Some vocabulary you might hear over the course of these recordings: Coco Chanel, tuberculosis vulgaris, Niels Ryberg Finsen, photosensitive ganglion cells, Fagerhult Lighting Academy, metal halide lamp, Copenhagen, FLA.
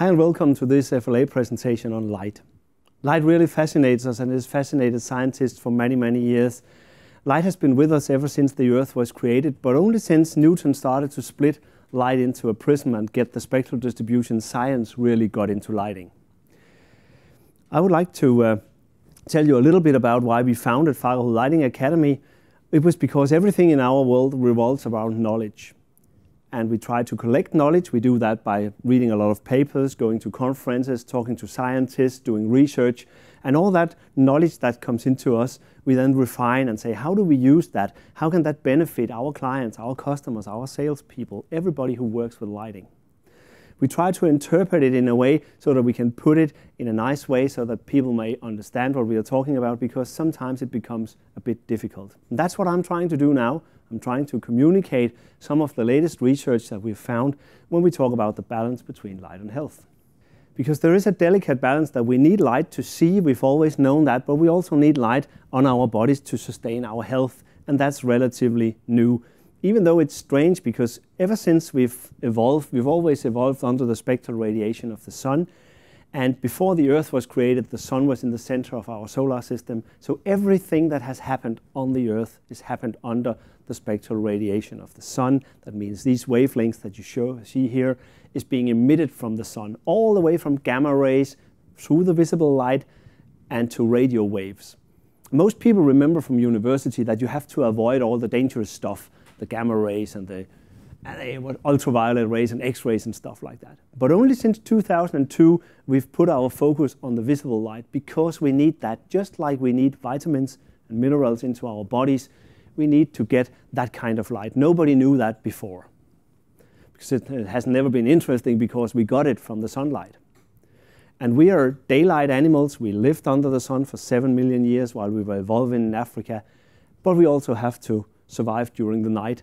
Hi and welcome to this FLA presentation on light. Light really fascinates us and has fascinated scientists for many, many years. Light has been with us ever since the Earth was created, but only since Newton started to split light into a prism and get the spectral distribution, science really got into lighting. I would like to tell you a little bit about why we founded Fagerhult Lighting Academy. It was because everything in our world revolves around knowledge. And we try to collect knowledge. We do that by reading a lot of papers, going to conferences, talking to scientists, doing research. And all that knowledge that comes into us, we then refine and say, how do we use that? How can that benefit our clients, our customers, our salespeople, everybody who works with lighting? We try to interpret it in a way so that we can put it in a nice way so that people may understand what we are talking about, because sometimes it becomes a bit difficult. And that's what I'm trying to do now. I'm trying to communicate some of the latest research that we've found when we talk about the balance between light and health. Because there is a delicate balance that we need light to see, we've always known that, but we also need light on our bodies to sustain our health, and that's relatively new. Even though it's strange, because ever since we've evolved, we've always evolved under the spectral radiation of the sun. And before the Earth was created, the sun was in the center of our solar system. So everything that has happened on the Earth has happened under the spectral radiation of the sun. That means these wavelengths that you see here is being emitted from the sun, all the way from gamma rays through the visible light and to radio waves. Most people remember from university that you have to avoid all the dangerous stuff, the gamma rays and the ultraviolet rays and X-rays and stuff like that. But only since 2002 we've put our focus on the visible light, because we need that. Just like we need vitamins and minerals into our bodies, we need to get that kind of light. Nobody knew that before, because it has never been interesting, because we got it from the sunlight. And we are daylight animals. We lived under the sun for 7 million years while we were evolving in Africa, but we also have to survive during the night.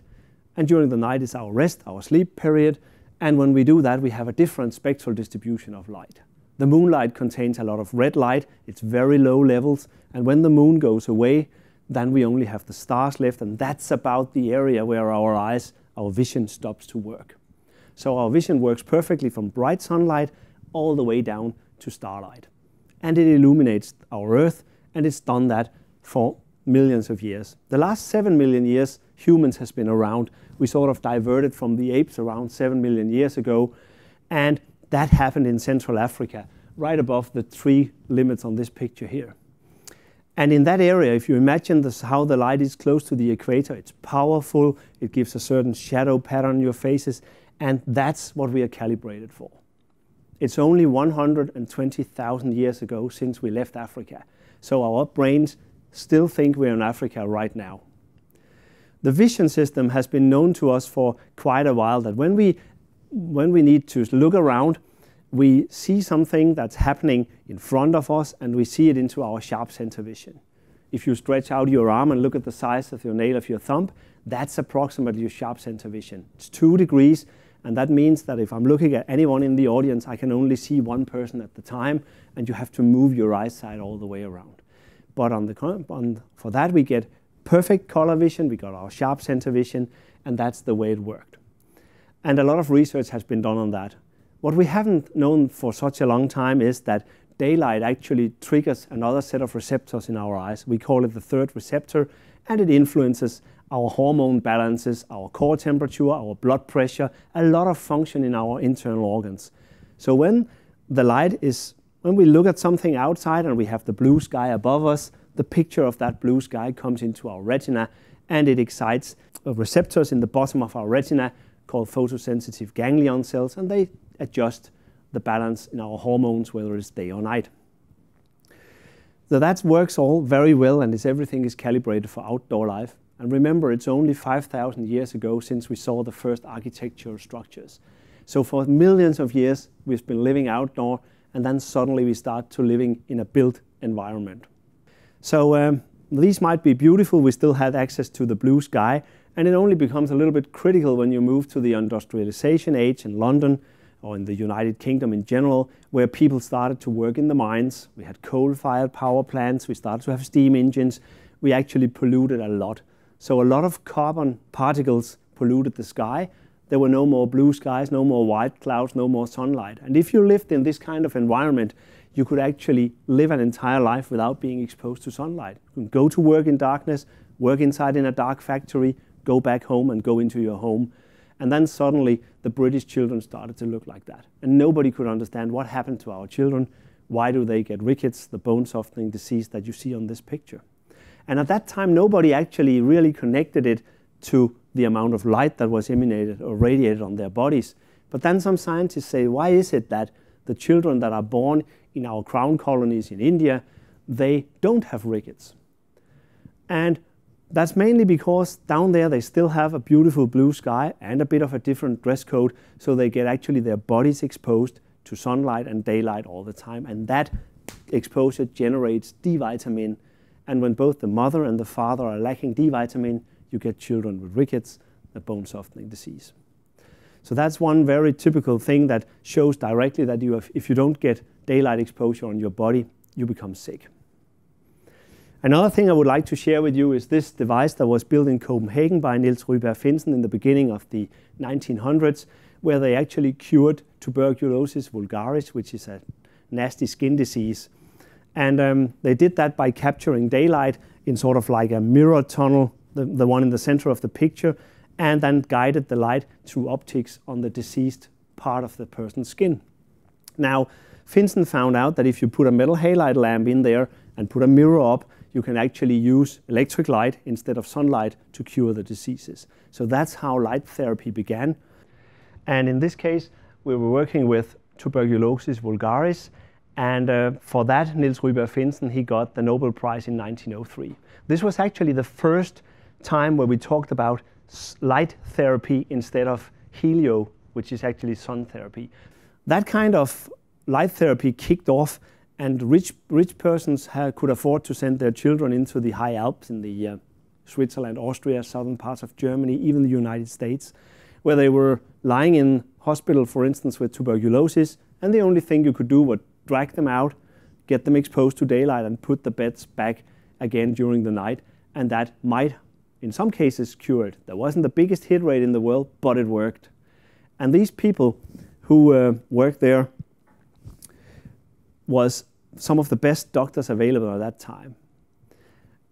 And during the night is our rest, our sleep period. And when we do that, we have a different spectral distribution of light. The moonlight contains a lot of red light. It's very low levels. And when the moon goes away, then we only have the stars left. And that's about the area where our eyes, our vision stops to work. So our vision works perfectly from bright sunlight all the way down to starlight. And it illuminates our Earth. And it's done that for millions of years. The last 7 million years, humans has been around. We sort of diverted from the apes around 7 million years ago, and that happened in Central Africa, right above the tree limits on this picture here. And in that area, if you imagine this, how the light is close to the equator, it's powerful, it gives a certain shadow pattern on your faces, and that's what we are calibrated for. It's only 120,000 years ago since we left Africa, so our brains still think we're in Africa right now. The vision system has been known to us for quite a while, that when we need to look around, we see something that's happening in front of us, and we see it into our sharp center vision. If you stretch out your arm and look at the size of your nail of your thumb, that's approximately your sharp center vision. It's 2 degrees, and that means that if I'm looking at anyone in the audience, I can only see one person at the time, and you have to move your eyesight all the way around. But for that we get perfect color vision, we got our sharp center vision, and that's the way it worked. And a lot of research has been done on that. What we haven't known for such a long time is that daylight actually triggers another set of receptors in our eyes. We call it the third receptor, and it influences our hormone balances, our core temperature, our blood pressure, a lot of function in our internal organs. So when we look at something outside and we have the blue sky above us, the picture of that blue sky comes into our retina, and it excites receptors in the bottom of our retina called photosensitive ganglion cells, and they adjust the balance in our hormones, whether it's day or night. So that works all very well, and everything is calibrated for outdoor life. And remember, it's only 5,000 years ago since we saw the first architectural structures. So for millions of years, we've been living outdoor, and then suddenly we start to living in a built environment. So these might be beautiful, we still had access to the blue sky, and it only becomes a little bit critical when you move to the industrialization age in London, or in the United Kingdom in general, where people started to work in the mines. We had coal-fired power plants, we started to have steam engines, we actually polluted a lot. So a lot of carbon particles polluted the sky. There were no more blue skies, no more white clouds, no more sunlight. And if you lived in this kind of environment, you could actually live an entire life without being exposed to sunlight. You can go to work in darkness, work inside in a dark factory, go back home and go into your home. And then suddenly the British children started to look like that. And nobody could understand what happened to our children. Why do they get rickets, the bone softening disease that you see on this picture? And at that time, nobody actually really connected it to the amount of light that was emanated or radiated on their bodies. But then some scientists say, why is it that the children that are born in our crown colonies in India, they don't have rickets? And that's mainly because down there they still have a beautiful blue sky and a bit of a different dress code, so they get actually their bodies exposed to sunlight and daylight all the time, and that exposure generates D vitamin. And when both the mother and the father are lacking D vitamin, you get children with rickets, a bone softening disease. So that's one very typical thing that shows directly that you have, if you don't get daylight exposure on your body, you become sick. Another thing I would like to share with you is this device that was built in Copenhagen by Niels Ryberg Finsen in the beginning of the 1900s, where they actually cured tuberculosis vulgaris, which is a nasty skin disease. And they did that by capturing daylight in sort of like a mirror tunnel, the one in the center of the picture, and then guided the light through optics on the diseased part of the person's skin. Now, Finsen found out that if you put a metal halide lamp in there and put a mirror up, you can actually use electric light instead of sunlight to cure the diseases. So that's how light therapy began. And in this case, we were working with tuberculosis vulgaris, and for that, Niels Ryberg Finsen, he got the Nobel Prize in 1903. This was actually the first time where we talked about light therapy instead of helio, which is actually sun therapy. That kind of light therapy kicked off, and rich persons could afford to send their children into the high Alps in the Switzerland, Austria, southern parts of Germany, even the United States, where they were lying in hospital, for instance, with tuberculosis, and the only thing you could do was drag them out, get them exposed to daylight, and put the beds back again during the night, and that might in some cases cured. That wasn't the biggest hit rate in the world, but it worked. And these people who worked there was some of the best doctors available at that time.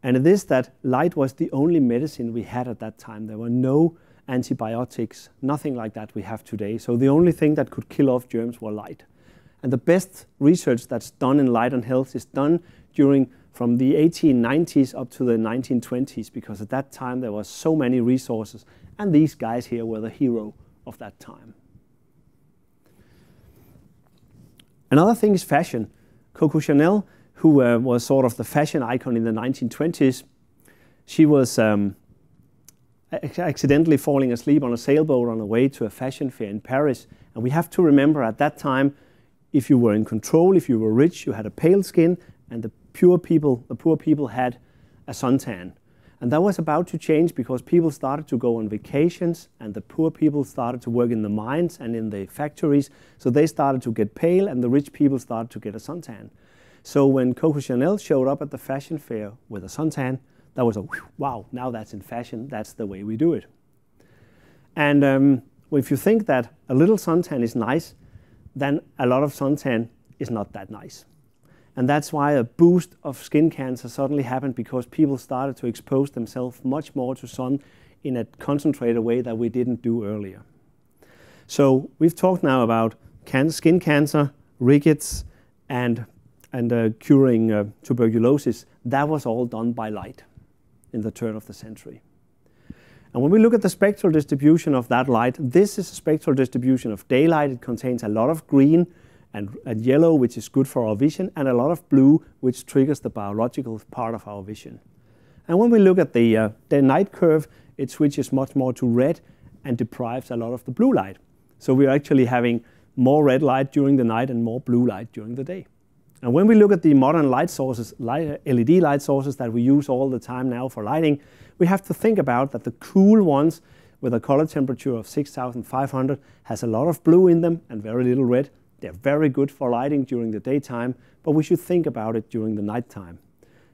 And it is that light was the only medicine we had at that time. There were no antibiotics, nothing like that we have today. So the only thing that could kill off germs were light. And the best research that's done in light and health is done during from the 1890s up to the 1920s, because at that time there were so many resources, and these guys here were the hero of that time. Another thing is fashion. Coco Chanel, who was sort of the fashion icon in the 1920s, she was accidentally falling asleep on a sailboat on her way to a fashion fair in Paris. And we have to remember at that time, if you were in control, if you were rich, you had a pale skin, and the poor people had a suntan. And that was about to change because people started to go on vacations, and the poor people started to work in the mines and in the factories. So they started to get pale, and the rich people started to get a suntan. So when Coco Chanel showed up at the fashion fair with a suntan, that was a wow, now that's in fashion, that's the way we do it. And if you think that a little suntan is nice, then a lot of suntan is not that nice. And that's why a boost of skin cancer suddenly happened, because people started to expose themselves much more to sun in a concentrated way that we didn't do earlier. So we've talked now about skin cancer, rickets, and curing tuberculosis. That was all done by light in the turn of the century. And when we look at the spectral distribution of that light, this is a spectral distribution of daylight. It contains a lot of green and yellow, which is good for our vision, and a lot of blue, which triggers the biological part of our vision. And when we look at the night curve, it switches much more to red and deprives a lot of the blue light. So we're actually having more red light during the night and more blue light during the day. And when we look at the modern light sources, LED light sources that we use all the time now for lighting, we have to think about that the cool ones with a color temperature of 6,500 has a lot of blue in them and very little red. They're very good for lighting during the daytime, but we should think about it during the nighttime.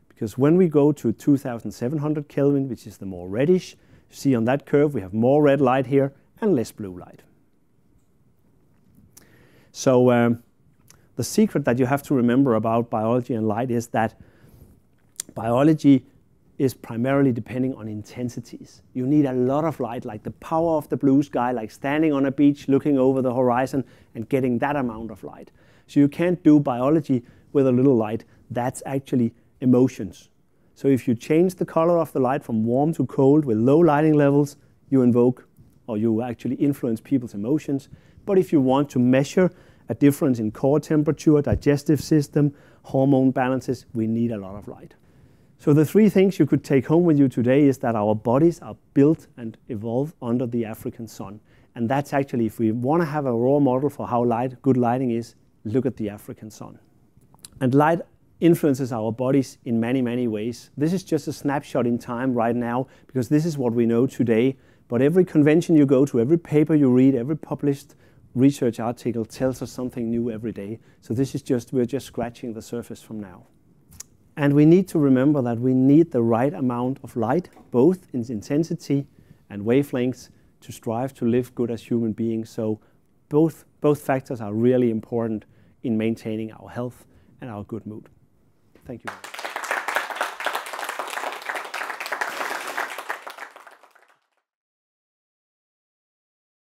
Because when we go to 2,700 Kelvin, which is the more reddish, you see on that curve we have more red light here and less blue light. So the secret that you have to remember about biology and light is that biology is primarily depending on intensities. You need a lot of light, like the power of the blue sky, like standing on a beach, looking over the horizon and getting that amount of light. So you can't do biology with a little light. That's actually emotions. So if you change the color of the light from warm to cold with low lighting levels, you invoke or you actually influence people's emotions. But if you want to measure a difference in core temperature, digestive system, hormone balances, we need a lot of light. So the three things you could take home with you today is that our bodies are built and evolve under the African sun. And that's actually, if we want to have a role model for how good lighting is, look at the African sun. And light influences our bodies in many, many ways. This is just a snapshot in time right now, because this is what we know today. But every convention you go to, every paper you read, every published research article tells us something new every day. So this is just, we're just scratching the surface from now. And we need to remember that we need the right amount of light, both in intensity and wavelengths, to strive to live good as human beings. So both factors are really important in maintaining our health and our good mood. Thank you.